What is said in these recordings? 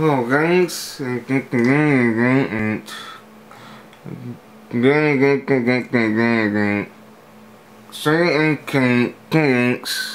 Oh, ganz. Certain things.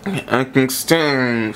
I try to think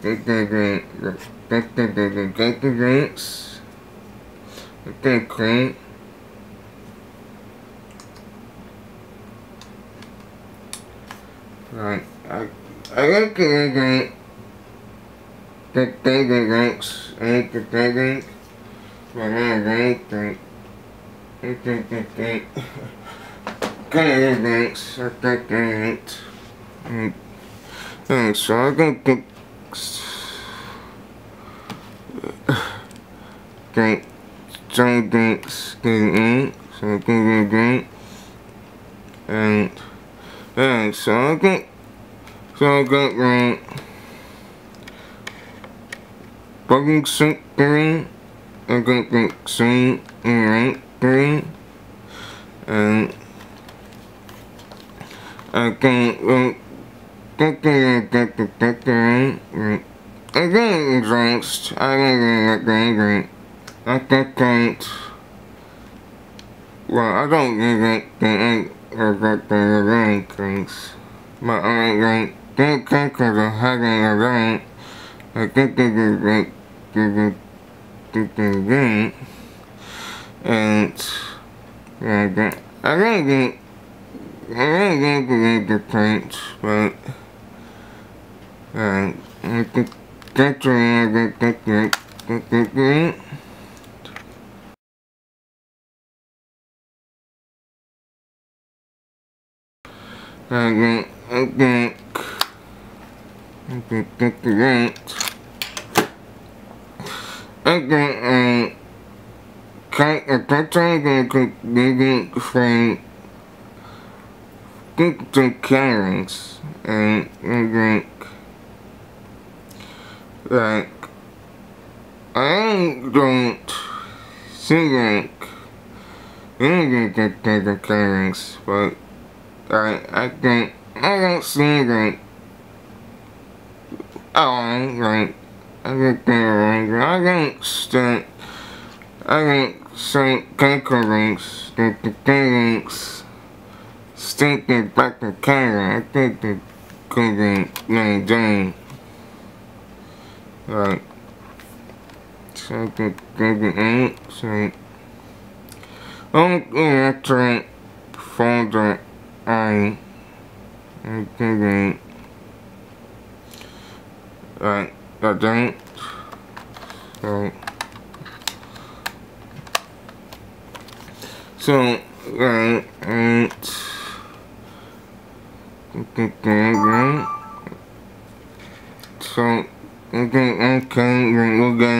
Get the drinks. Get the drink. Right. I like the drink. Get the drinks. I like the drink. I like the drink. Get the drinks. I like the drink. Alright, so I'm gonna get some drinks in, so I'm gonna drink. And alright, so I'm gonna drink fucking soup three. I'm gonna drink sweet and rank three. And I can't get the drink. I'm getting drinks. I don't even get the drink. I get drinks. Well, I don't even get the drinks. But I like drink because I'm having a drink. I get the drink. And I don't get the drinks, but I think I think I don't see the carrots, but I don't see that. I don't see carrots. The carrots stick the back of carrot. I think the carrots not done. Right. So I can get the ink, so I'm gonna try folder I can get it. Right, I don't. So so Okay, we'll get it.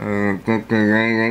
I think until we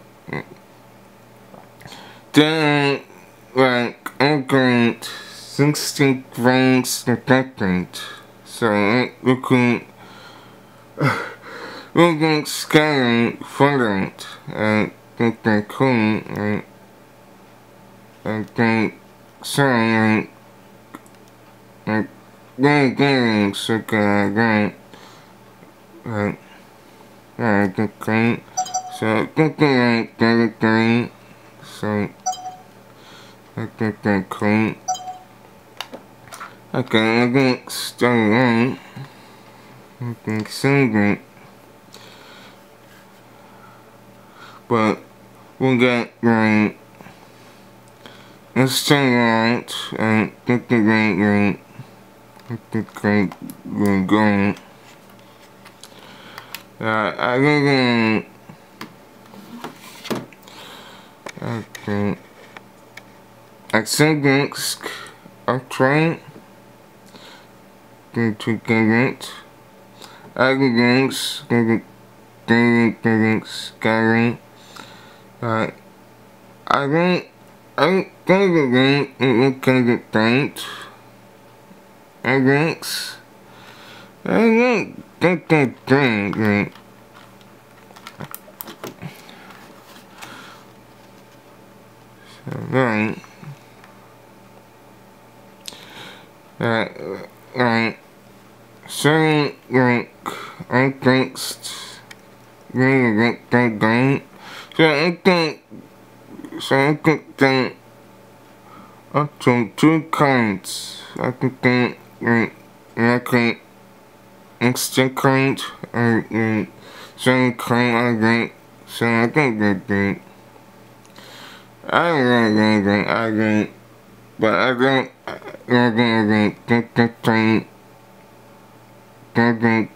then like I got 60 things to different. So we'll get scanning for it. I think they're cool. I think so. Like they're getting sick of that. Like, yeah, I think great. So I think they're like 33. So I think they're cool. Okay, I think still right. I think so good. But we'll get right. Let's stay right and get the great right. Get the great right going. I think okay. I said next. I'll try it. I don't think Alright. So, I think that up to two kinds. I think that like instant current and some current like that. So I think that I don't think I don't think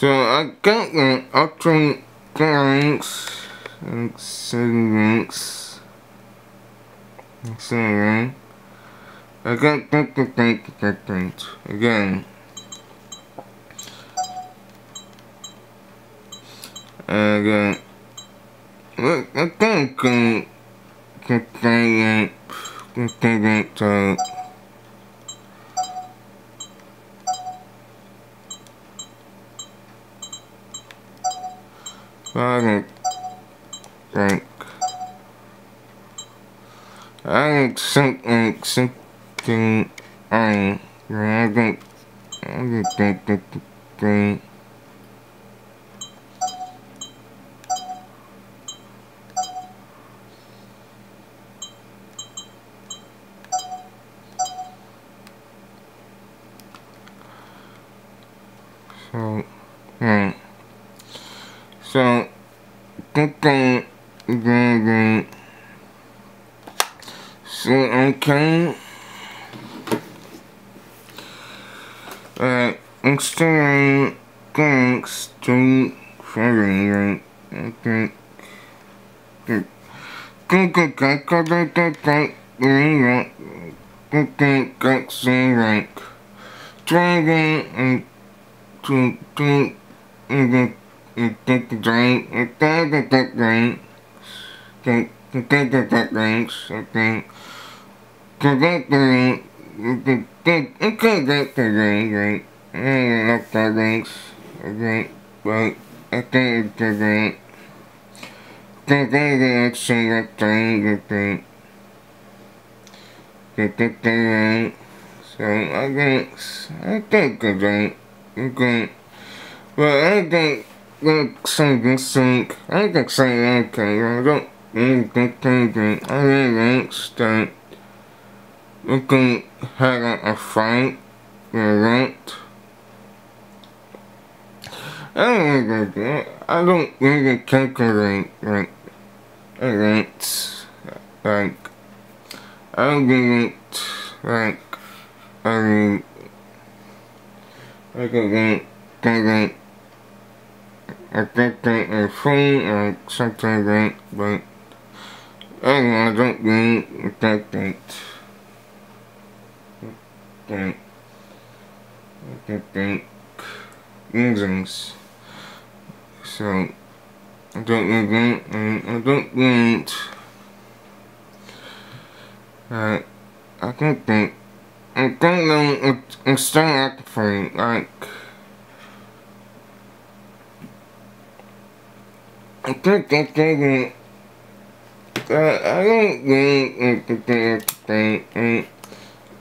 So I got the alternate links and send links. I got the again. I got I don't think I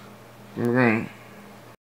think